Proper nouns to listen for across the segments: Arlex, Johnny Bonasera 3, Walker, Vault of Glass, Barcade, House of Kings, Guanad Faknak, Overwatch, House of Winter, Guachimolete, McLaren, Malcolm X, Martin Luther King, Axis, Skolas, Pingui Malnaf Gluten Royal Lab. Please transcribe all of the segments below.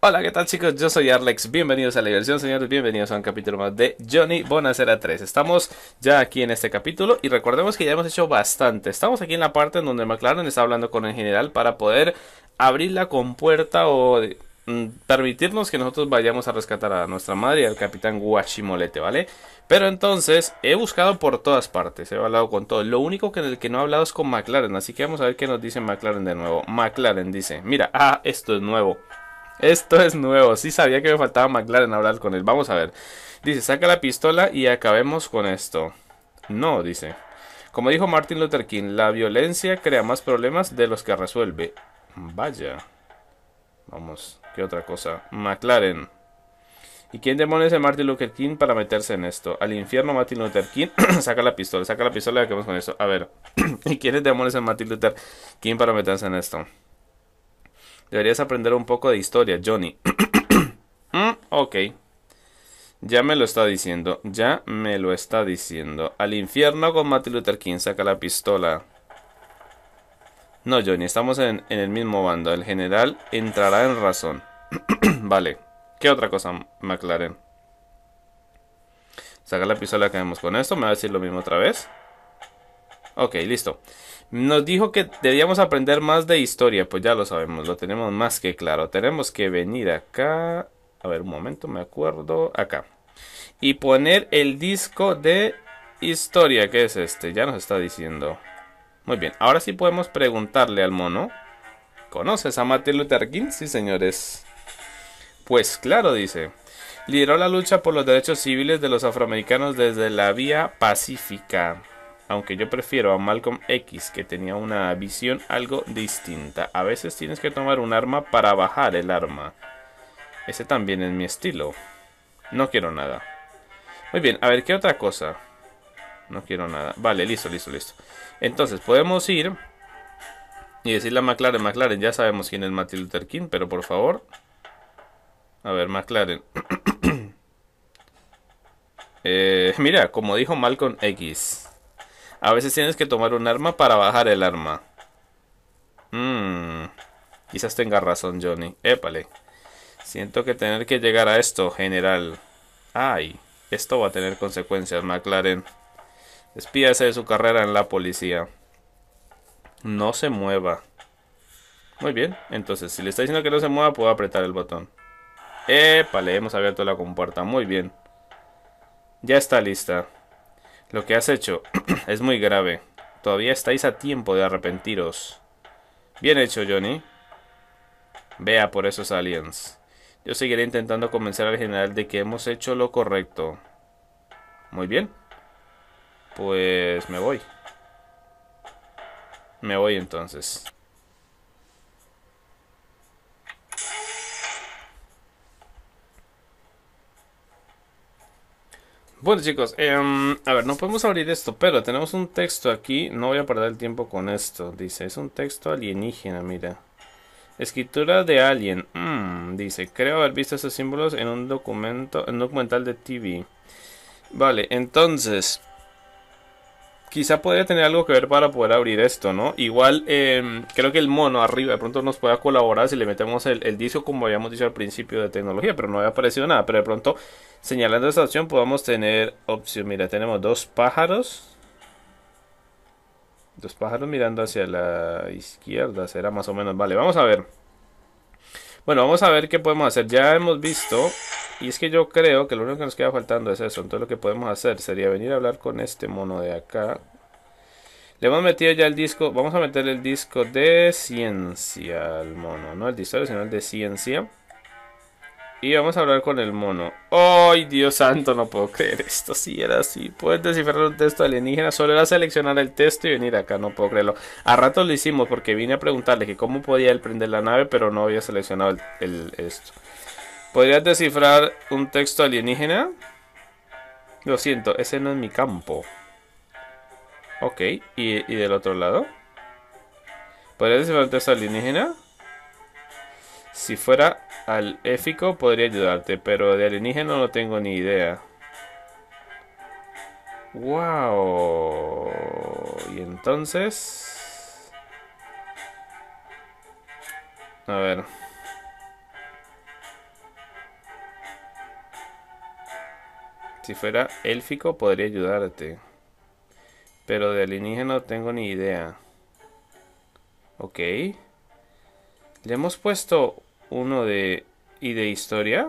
Hola, ¿qué tal chicos? Yo soy Arlex, bienvenidos a la diversión señores, bienvenidos a un capítulo más de Johnny Bonasera 3. Estamos ya aquí en este capítulo y recordemos que ya hemos hecho bastante. Estamos aquí en la parte en donde McLaren está hablando con el general para poder abrir la compuerta o permitirnos que nosotros vayamos a rescatar a nuestra madre y al capitán Guachimolete, ¿vale? Pero entonces he buscado por todas partes, he hablado con todo. Lo único que en el que no he hablado es con McLaren, así que vamos a ver qué nos dice McLaren de nuevo. McLaren dice, mira, ah, esto es nuevo. Esto es nuevo, sí sabía que me faltaba McLaren hablar con él, vamos a ver. Dice, saca la pistola y acabemos con esto. No, dice. Como dijo Martin Luther King, la violencia crea más problemas de los que resuelve. Vaya. Vamos, ¿qué otra cosa? McLaren. ¿Y quién demonios es Martin Luther King para meterse en esto? Al infierno Martin Luther King. Saca la pistola y acabemos con esto. A ver, ¿y quién demonios es Martin Luther King para meterse en esto? Deberías aprender un poco de historia, Johnny. Ok. Ya me lo está diciendo. Ya me lo está diciendo. Al infierno con Martin Luther King. Saca la pistola. No, Johnny. Estamos en el mismo bando. El general entrará en razón. Vale. ¿Qué otra cosa, McLaren? Saca la pistola. Acabemos con esto. Me va a decir lo mismo otra vez. Ok, listo. Nos dijo que debíamos aprender más de historia. Pues ya lo sabemos, lo tenemos más que claro. Tenemos que venir acá. A ver, un momento, me acuerdo. Acá. Y poner el disco de historia, que es este. Ya nos está diciendo. Muy bien, ahora sí podemos preguntarle al mono. ¿Conoces a Martin Luther King? Sí, señores. Pues claro, dice. Lideró la lucha por los derechos civiles de los afroamericanos desde la vía pacífica. Aunque yo prefiero a Malcolm X, que tenía una visión algo distinta. A veces tienes que tomar un arma para bajar el arma. Ese también es mi estilo. No quiero nada. Muy bien, a ver, ¿qué otra cosa? No quiero nada. Vale, listo, listo, listo. Entonces, podemos ir y decirle a McLaren, McLaren, ya sabemos quién es Martin Luther King, pero por favor. A ver, McLaren. Mira, como dijo Malcolm X. A veces tienes que tomar un arma para bajar el arma. Quizás tenga razón, Johnny. Épale. Siento que tener que llegar a esto, general. Ay, esto va a tener consecuencias, McLaren. Despídase de su carrera en la policía. No se mueva. Muy bien. Entonces, si le está diciendo que no se mueva, puedo apretar el botón. Épale, hemos abierto la compuerta. Muy bien. Ya está lista. Lo que has hecho es muy grave. Todavía estáis a tiempo de arrepentiros. Bien hecho, Johnny. Vea por esos aliens. Yo seguiré intentando convencer al general de que hemos hecho lo correcto. Muy bien. Pues me voy. Me voy entonces. Bueno chicos, a ver, no podemos abrir esto, pero tenemos un texto aquí, no voy a perder el tiempo con esto, dice, es un texto alienígena, mira. Escritura de alien, dice, creo haber visto esos símbolos en un documento, en un documental de TV. Vale, entonces, quizá podría tener algo que ver para poder abrir esto, ¿no? Igual, creo que el mono arriba de pronto nos pueda colaborar si le metemos el disco como habíamos dicho al principio de tecnología, pero no había aparecido nada, pero de pronto señalando esta opción podamos tener opción, mira, tenemos dos pájaros mirando hacia la izquierda, será más o menos, vale, vamos a ver. Bueno, vamos a ver qué podemos hacer, ya hemos visto, y es que yo creo que lo único que nos queda faltando es eso, entonces lo que podemos hacer sería venir a hablar con este mono de acá. Le hemos metido ya el disco, vamos a meterle el disco de ciencia al mono, no el de historia, sino el de ciencia. Y vamos a hablar con el mono. ¡Ay, Dios santo! No puedo creer esto. Si era así. Puedes descifrar un texto alienígena. Solo era seleccionar el texto y venir acá. No puedo creerlo. A ratos lo hicimos porque vine a preguntarle que cómo podía él prender la nave, pero no había seleccionado esto. ¿Podrías descifrar un texto alienígena? Lo siento, ese no es mi campo. Ok. ¿Y del otro lado? ¿Podrías descifrar un texto alienígena? Si fuera al éfico podría ayudarte, pero de alienígena no tengo ni idea. ¡Wow! Y entonces... A ver. Si fuera élfico podría ayudarte, pero de alienígena no tengo ni idea. Ok. Le hemos puesto uno de... ¿Y de historia?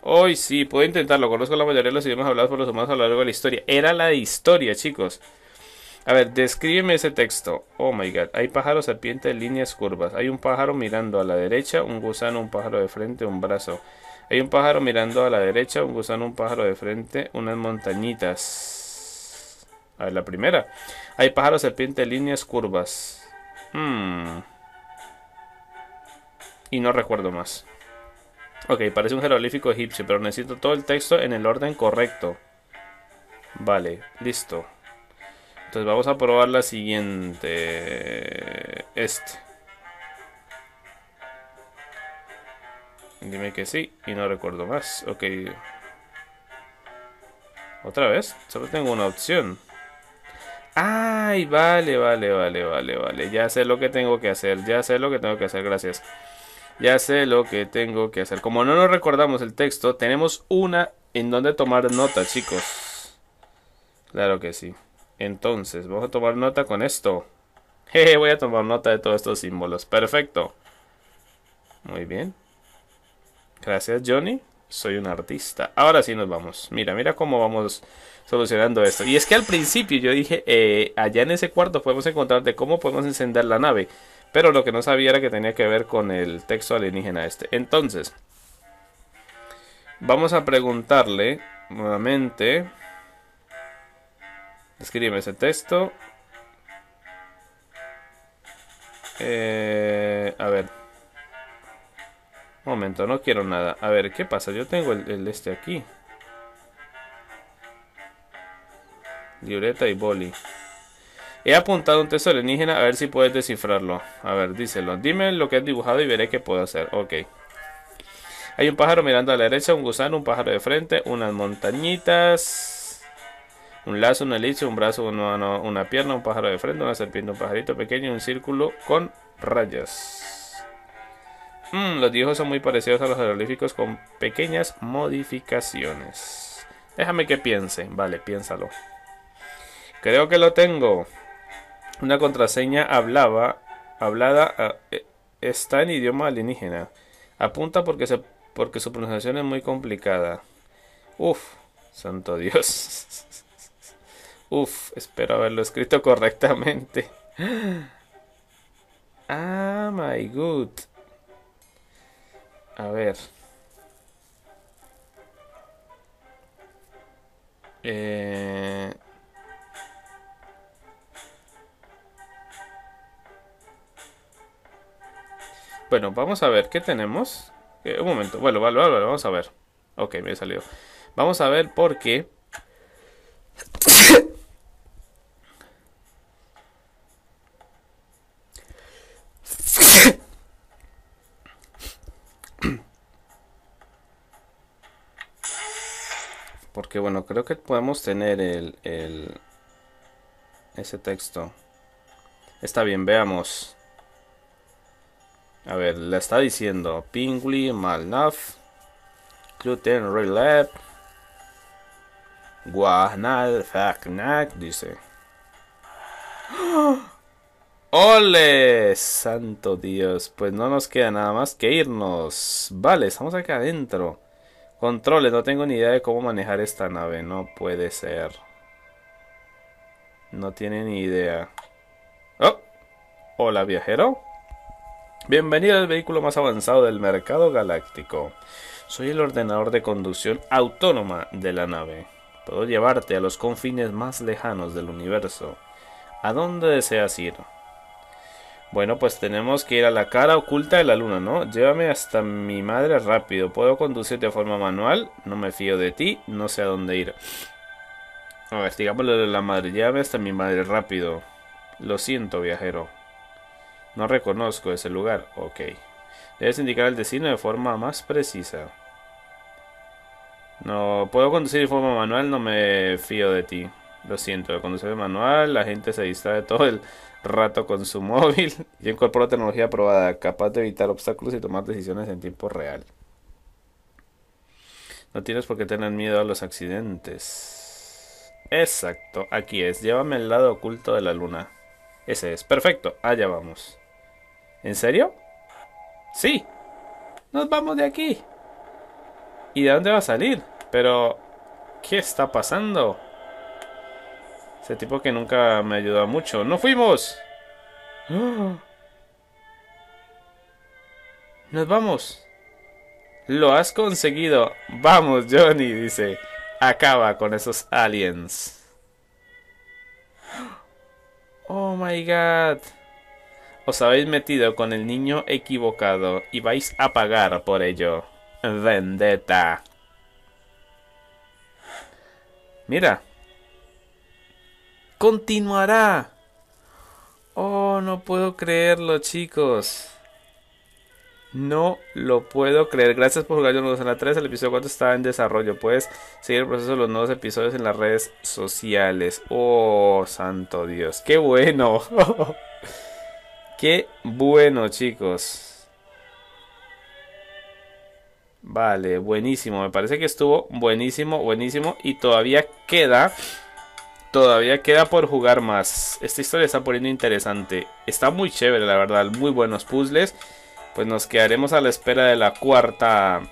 Hoy sí, puedo intentarlo. Conozco la mayoría de los idiomas hablados por los humanos a lo largo de la historia. Era la de historia, chicos. A ver, descríbeme ese texto. Oh my god. Hay pájaros, serpientes, líneas, curvas. Hay un pájaro mirando a la derecha, un gusano, un pájaro de frente, un brazo. Hay un pájaro mirando a la derecha, un gusano, un pájaro de frente, unas montañitas. A ver, la primera. Hay pájaros, serpientes, líneas, curvas. Y no recuerdo más. Ok, parece un jeroglífico egipcio, pero necesito todo el texto en el orden correcto. Vale, listo. Entonces vamos a probar la siguiente. Dime que sí y no recuerdo más. Ok. ¿Otra vez? Solo tengo una opción. Ay, vale. Ya sé lo que tengo que hacer. Gracias. Ya sé lo que tengo que hacer. Como no nos recordamos el texto, tenemos una en donde tomar nota, chicos. Claro que sí. Entonces, vamos a tomar nota con esto. Jeje, voy a tomar nota de todos estos símbolos. Perfecto. Muy bien. Gracias, Johnny. Soy un artista. Ahora sí nos vamos. Mira, mira cómo vamos solucionando esto. Y es que al principio yo dije, allá en ese cuarto podemos encontrar de cómo podemos encender la nave. Pero lo que no sabía era que tenía que ver con el texto alienígena este. Entonces, vamos a preguntarle nuevamente... Escríbeme ese texto. A ver. Un momento, no quiero nada. A ver, ¿qué pasa? Yo tengo el este aquí. Libreta y boli. He apuntado un texto alienígena. A ver si puedes descifrarlo. A ver, díselo. Dime lo que has dibujado y veré qué puedo hacer. Ok. Hay un pájaro mirando a la derecha, un gusano, un pájaro de frente, unas montañitas... Un lazo, una elipse, un brazo, una pierna, un pájaro de frente, una serpiente, un pajarito pequeño y un círculo con rayas. Los dibujos son muy parecidos a los jeroglíficos con pequeñas modificaciones. Déjame que piense. Vale, piénsalo. Creo que lo tengo. Una contraseña hablada, está en idioma alienígena. Apunta porque su pronunciación es muy complicada. Uf, santo Dios. Uf, espero haberlo escrito correctamente. Ah, my good. A ver. Bueno, vamos a ver qué tenemos. Un momento. Bueno, vale, vamos a ver. Ok, me he salido. Vamos a ver por qué. Porque bueno, creo que podemos tener ese texto. Está bien, veamos. A ver, la está diciendo. Pingui Malnaf Gluten Royal Lab Guanad Faknak, dice. ¡Ole! Santo Dios. Pues no nos queda nada más que irnos. Vale, estamos acá adentro. Controles, no tengo ni idea de cómo manejar esta nave. No puede ser. No tiene ni idea. Oh. Hola, viajero. Bienvenido al vehículo más avanzado del mercado galáctico. Soy el ordenador de conducción autónoma de la nave. Puedo llevarte a los confines más lejanos del universo. ¿A dónde deseas ir? Bueno, pues tenemos que ir a la cara oculta de la luna, ¿no? Llévame hasta mi madre rápido. ¿Puedo conducir de forma manual? No me fío de ti, no sé a dónde ir. A ver, digámoslo de la madre. Llévame hasta mi madre rápido. Lo siento, viajero. No reconozco ese lugar. Ok. Debes indicar el destino de forma más precisa. No, ¿puedo conducir de forma manual? No me fío de ti. Lo siento, de conducir el manual, la gente se distrae todo el rato con su móvil. Yo incorporo tecnología probada, capaz de evitar obstáculos y tomar decisiones en tiempo real. No tienes por qué tener miedo a los accidentes. Exacto, aquí es. Llévame al lado oculto de la luna. Ese es, perfecto, allá vamos. ¿En serio? Sí. Nos vamos de aquí. ¿Y de dónde va a salir? Pero, ¿qué está pasando? Ese tipo que nunca me ayudó mucho. ¡No fuimos! ¡Oh! ¡Nos vamos! ¡Lo has conseguido! ¡Vamos, Johnny! Dice. Acaba con esos aliens. ¡Oh, my God! Os habéis metido con el niño equivocado y vais a pagar por ello. ¡Vendetta! Mira. ¡Continuará! ¡Oh, no puedo creerlo, chicos! No lo puedo creer. Gracias por jugar Johnny Bonasera 3. El episodio 4 está en desarrollo. Puedes seguir el proceso de los nuevos episodios en las redes sociales. ¡Oh, santo Dios! ¡Qué bueno! ¡Qué bueno, chicos! Vale, buenísimo. Me parece que estuvo buenísimo, buenísimo. Y todavía queda... Todavía queda por jugar más. Esta historia está poniendo interesante. Está muy chévere, la verdad. Muy buenos puzzles. Pues nos quedaremos a la espera de la cuarta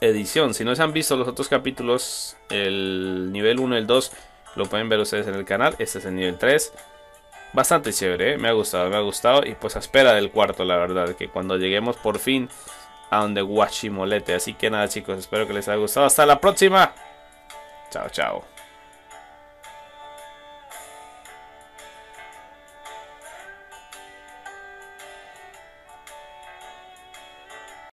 edición. Si no se han visto los otros capítulos, el nivel 1 y el 2, lo pueden ver ustedes en el canal. Este es el nivel 3. Bastante chévere, ¿eh? Me ha gustado, me ha gustado. Y pues a espera del cuarto, la verdad. Que cuando lleguemos por fin a donde Guachimolete. Así que nada, chicos. Espero que les haya gustado. Hasta la próxima. Chao, chao.